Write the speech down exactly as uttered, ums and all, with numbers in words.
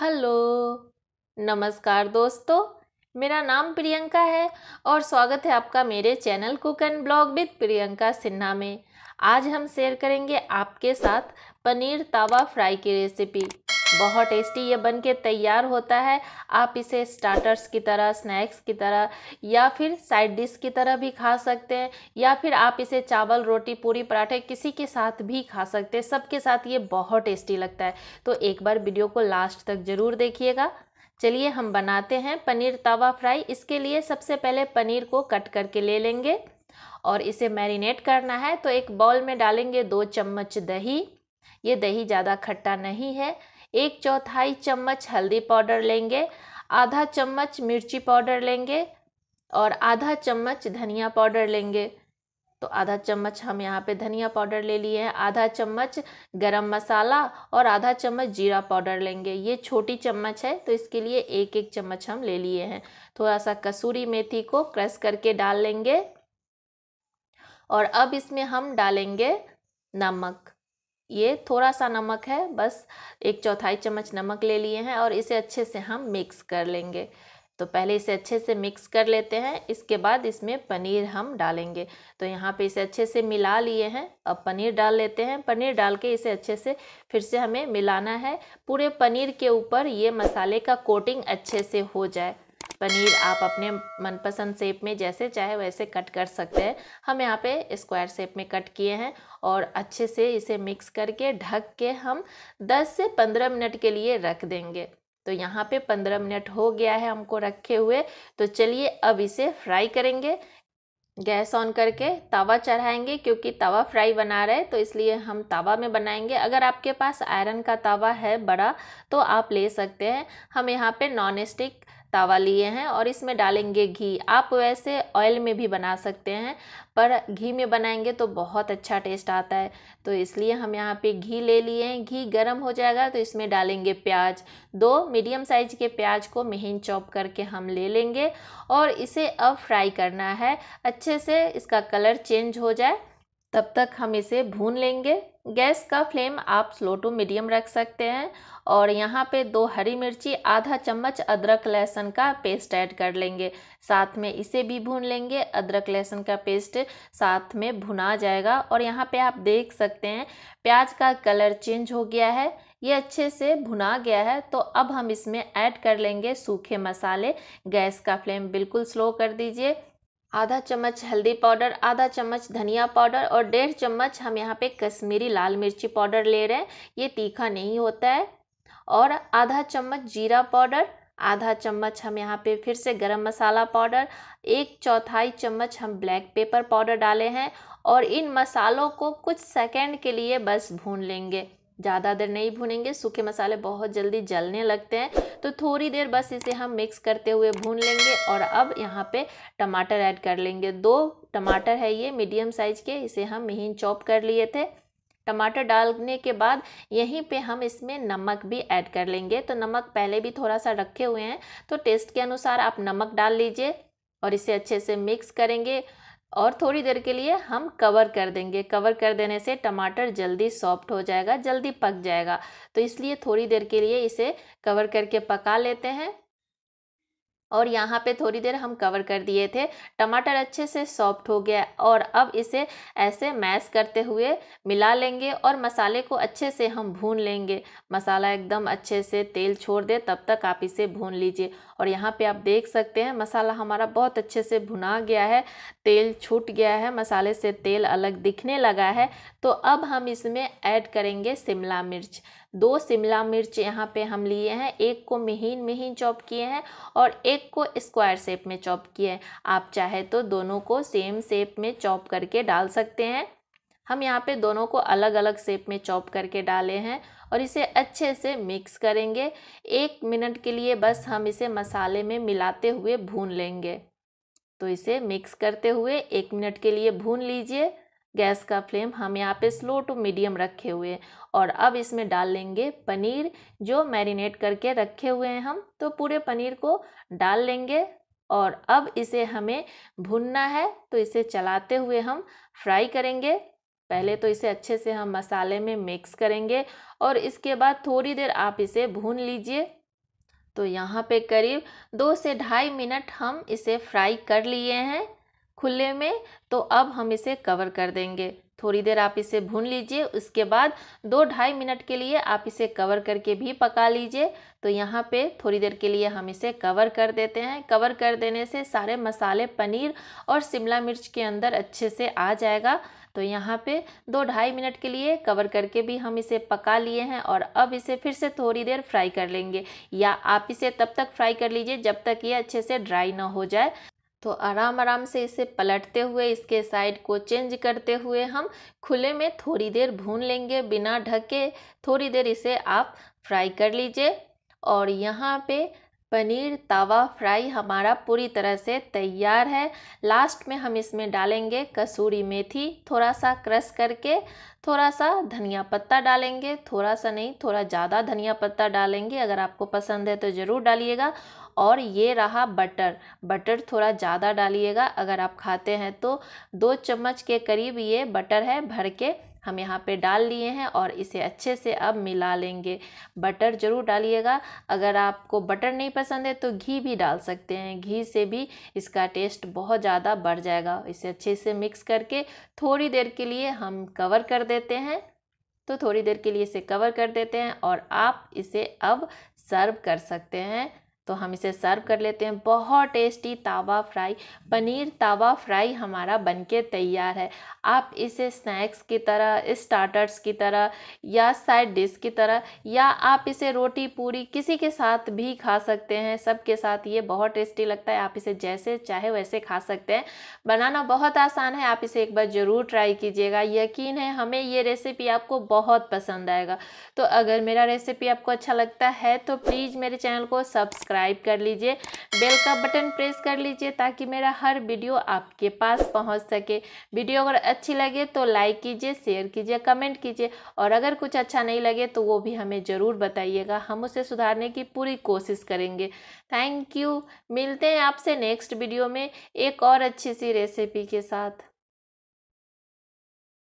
Hello नमस्कार दोस्तों, मेरा नाम प्रियंका है और स्वागत है आपका मेरे channel cook and blog with Priyanka Sinha में। आज हम शेयर करेंगे आपके साथ पनीर तावा फ्राई की रेसिपी। बहुत टेस्टी ये बन के तैयार होता है। आप इसे स्टार्टर्स की तरह, स्नैक्स की तरह या फिर साइड डिश की तरह भी खा सकते हैं, या फिर आप इसे चावल, रोटी, पूरी, पराठे किसी के साथ भी खा सकते हैं। सबके साथ ये बहुत टेस्टी लगता है, तो एक बार वीडियो को लास्ट तक ज़रूर देखिएगा। चलिए हम बनाते हैं पनीर तवा फ्राई। इसके लिए सबसे पहले पनीर को कट करके ले लेंगे और इसे मैरिनेट करना है। तो एक बाउल में डालेंगे दो चम्मच दही। ये दही ज़्यादा खट्टा नहीं है। एक चौथाई चम्मच हल्दी पाउडर लेंगे, आधा चम्मच मिर्ची पाउडर लेंगे और आधा चम्मच धनिया पाउडर लेंगे। तो आधा चम्मच हम यहाँ पे धनिया पाउडर ले लिए हैं, आधा चम्मच गरम मसाला और आधा चम्मच जीरा पाउडर लेंगे। ये छोटी चम्मच है तो इसके लिए एक एक चम्मच हम ले लिए हैं। थोड़ा सा कसूरी मेथी को क्रश करके डाल लेंगे और अब इसमें हम डालेंगे नमक। ये थोड़ा सा नमक है, बस एक चौथाई चम्मच नमक ले लिए हैं और इसे अच्छे से हम मिक्स कर लेंगे। तो पहले इसे अच्छे से मिक्स कर लेते हैं, इसके बाद इसमें पनीर हम डालेंगे। तो यहाँ पे इसे अच्छे से मिला लिए हैं, अब पनीर डाल लेते हैं। पनीर डाल के इसे अच्छे से फिर से हमें मिलाना है। पूरे पनीर के ऊपर ये मसाले का कोटिंग अच्छे से हो जाए। पनीर आप अपने मनपसंद शेप में जैसे चाहे वैसे कट कर सकते हैं। हम यहाँ पे स्क्वायर शेप में कट किए हैं और अच्छे से इसे मिक्स करके ढक के हम दस से पंद्रह मिनट के लिए रख देंगे। तो यहाँ पे पंद्रह मिनट हो गया है हमको रखे हुए। तो चलिए अब इसे फ्राई करेंगे। गैस ऑन करके तवा चढ़ाएंगे, क्योंकि तवा फ्राई बना रहे तो इसलिए हम तवा में बनाएंगे। अगर आपके पास आयरन का तवा है बड़ा तो आप ले सकते हैं। हम यहाँ पे नॉन स्टिक तवा लिए हैं और इसमें डालेंगे घी। आप वैसे ऑयल में भी बना सकते हैं, पर घी में बनाएंगे तो बहुत अच्छा टेस्ट आता है। तो इसलिए हम यहाँ पे घी ले लिए हैं। घी गर्म हो जाएगा तो इसमें डालेंगे प्याज। दो मीडियम साइज के प्याज को महीन चॉप करके हम ले लेंगे और इसे अब फ्राई करना है। अच्छे से इसका कलर चेंज हो जाए तब तक हम इसे भून लेंगे। गैस का फ्लेम आप स्लो टू मीडियम रख सकते हैं और यहाँ पे दो हरी मिर्ची, आधा चम्मच अदरक लहसुन का पेस्ट ऐड कर लेंगे। साथ में इसे भी भून लेंगे। अदरक लहसुन का पेस्ट साथ में भुना जाएगा और यहाँ पे आप देख सकते हैं प्याज का कलर चेंज हो गया है, ये अच्छे से भुना गया है। तो अब हम इसमें ऐड कर लेंगे सूखे मसाले। गैस का फ्लेम बिल्कुल स्लो कर दीजिए। आधा चम्मच हल्दी पाउडर, आधा चम्मच धनिया पाउडर और डेढ़ चम्मच हम यहाँ पे कश्मीरी लाल मिर्ची पाउडर ले रहे हैं, ये तीखा नहीं होता है। और आधा चम्मच जीरा पाउडर, आधा चम्मच हम यहाँ पे फिर से गरम मसाला पाउडर, एक चौथाई चम्मच हम ब्लैक पेपर पाउडर डाले हैं। और इन मसालों को कुछ सेकेंड के लिए बस भून लेंगे, ज़्यादा देर नहीं भूनेंगे। सूखे मसाले बहुत जल्दी जलने लगते हैं, तो थोड़ी देर बस इसे हम मिक्स करते हुए भून लेंगे। और अब यहाँ पे टमाटर ऐड कर लेंगे। दो टमाटर है, ये मीडियम साइज के, इसे हम महीन चॉप कर लिए थे। टमाटर डालने के बाद यहीं पे हम इसमें नमक भी ऐड कर लेंगे। तो नमक पहले भी थोड़ा सा रखे हुए हैं, तो टेस्ट के अनुसार आप नमक डाल लीजिए और इसे अच्छे से मिक्स करेंगे और थोड़ी देर के लिए हम कवर कर देंगे। कवर कर देने से टमाटर जल्दी सॉफ्ट हो जाएगा, जल्दी पक जाएगा। तो इसलिए थोड़ी देर के लिए इसे कवर करके पका लेते हैं। और यहाँ पे थोड़ी देर हम कवर कर दिए थे। टमाटर अच्छे से सॉफ्ट हो गया और अब इसे ऐसे मैश करते हुए मिला लेंगे और मसाले को अच्छे से हम भून लेंगे। मसाला एकदम अच्छे से तेल छोड़ दे तब तक आप इसे भून लीजिए। और यहाँ पे आप देख सकते हैं मसाला हमारा बहुत अच्छे से भुना गया है, तेल छूट गया है, मसाले से तेल अलग दिखने लगा है। तो अब हम इसमें ऐड करेंगे शिमला मिर्च। दो शिमला मिर्च यहाँ पे हम लिए हैं, एक को महीन महीन चॉप किए हैं और एक को स्क्वायर शेप में चॉप किए हैं। आप चाहे तो दोनों को सेम शेप में चॉप करके डाल सकते हैं। हम यहाँ पे दोनों को अलग अलग शेप में चॉप करके डाले हैं और इसे अच्छे से मिक्स करेंगे। एक मिनट के लिए बस हम इसे मसाले में मिलाते हुए भून लेंगे। तो इसे मिक्स करते हुए एक मिनट के लिए भून लीजिए। गैस का फ्लेम हम यहाँ पे स्लो टू मीडियम रखे हुए हैं। और अब इसमें डाल लेंगे पनीर, जो मैरिनेट करके रखे हुए हैं हम। तो पूरे पनीर को डाल लेंगे और अब इसे हमें भुनना है। तो इसे चलाते हुए हम फ्राई करेंगे। पहले तो इसे अच्छे से हम मसाले में मिक्स करेंगे और इसके बाद थोड़ी देर आप इसे भून लीजिए। तो यहाँ पे करीब दो से ढाई मिनट हम इसे फ्राई कर लिए हैं खुले में। तो अब हम इसे कवर कर देंगे। थोड़ी देर आप इसे भून लीजिए, उसके बाद दो ढाई मिनट के लिए आप इसे कवर करके भी पका लीजिए। तो यहाँ पे थोड़ी देर के लिए हम इसे कवर कर देते हैं। कवर कर देने से सारे मसाले पनीर और शिमला मिर्च के अंदर अच्छे से आ जाएगा। तो यहाँ पे दो ढाई मिनट के लिए कवर करके भी हम इसे पका लिए हैं और अब इसे फिर से थोड़ी देर फ्राई कर लेंगे, या आप इसे तब तक फ्राई कर लीजिए जब तक ये अच्छे से ड्राई ना हो जाए। तो आराम आराम से इसे पलटते हुए इसके साइड को चेंज करते हुए हम खुले में थोड़ी देर भून लेंगे बिना ढके। थोड़ी देर इसे आप फ्राई कर लीजिए। और यहाँ पे पनीर तावा फ्राई हमारा पूरी तरह से तैयार है। लास्ट में हम इसमें डालेंगे कसूरी मेथी, थोड़ा सा क्रश करके, थोड़ा सा धनिया पत्ता डालेंगे, थोड़ा सा नहीं थोड़ा ज़्यादा धनिया पत्ता डालेंगे। अगर आपको पसंद है तो ज़रूर डालिएगा। और ये रहा बटर। बटर थोड़ा ज़्यादा डालिएगा, अगर आप खाते हैं तो दो चम्मच के करीब ये बटर है भर के हम यहाँ पे डाल लिए हैं और इसे अच्छे से अब मिला लेंगे। बटर ज़रूर डालिएगा। अगर आपको बटर नहीं पसंद है तो घी भी डाल सकते हैं, घी से भी इसका टेस्ट बहुत ज़्यादा बढ़ जाएगा। इसे अच्छे से मिक्स करके थोड़ी देर के लिए हम कवर कर देते हैं। तो थोड़ी देर के लिए इसे कवर कर देते हैं और आप इसे अब सर्व कर सकते हैं। तो हम इसे सर्व कर लेते हैं। बहुत टेस्टी तावा फ्राई पनीर तावा फ्राई हमारा बनके तैयार है। आप इसे स्नैक्स की तरह, स्टार्टर्स की तरह या साइड डिश की तरह, या आप इसे रोटी पूरी किसी के साथ भी खा सकते हैं। सबके साथ ये बहुत टेस्टी लगता है। आप इसे जैसे चाहे वैसे खा सकते हैं। बनाना बहुत आसान है। आप इसे एक बार ज़रूर ट्राई कीजिएगा। यकीन है हमें ये रेसिपी आपको बहुत पसंद आएगा। तो अगर मेरा रेसिपी आपको अच्छा लगता है तो प्लीज़ मेरे चैनल को सब्सक्राइब सब्सक्राइब कर लीजिए, बेल का बटन प्रेस कर लीजिए ताकि मेरा हर वीडियो आपके पास पहुंच सके। वीडियो अगर अच्छी लगे तो लाइक कीजिए, शेयर कीजिए, कमेंट कीजिए। और अगर कुछ अच्छा नहीं लगे तो वो भी हमें ज़रूर बताइएगा, हम उसे सुधारने की पूरी कोशिश करेंगे। Thank you. मिलते हैं आपसे नेक्स्ट वीडियो में एक और अच्छी सी रेसिपी के साथ।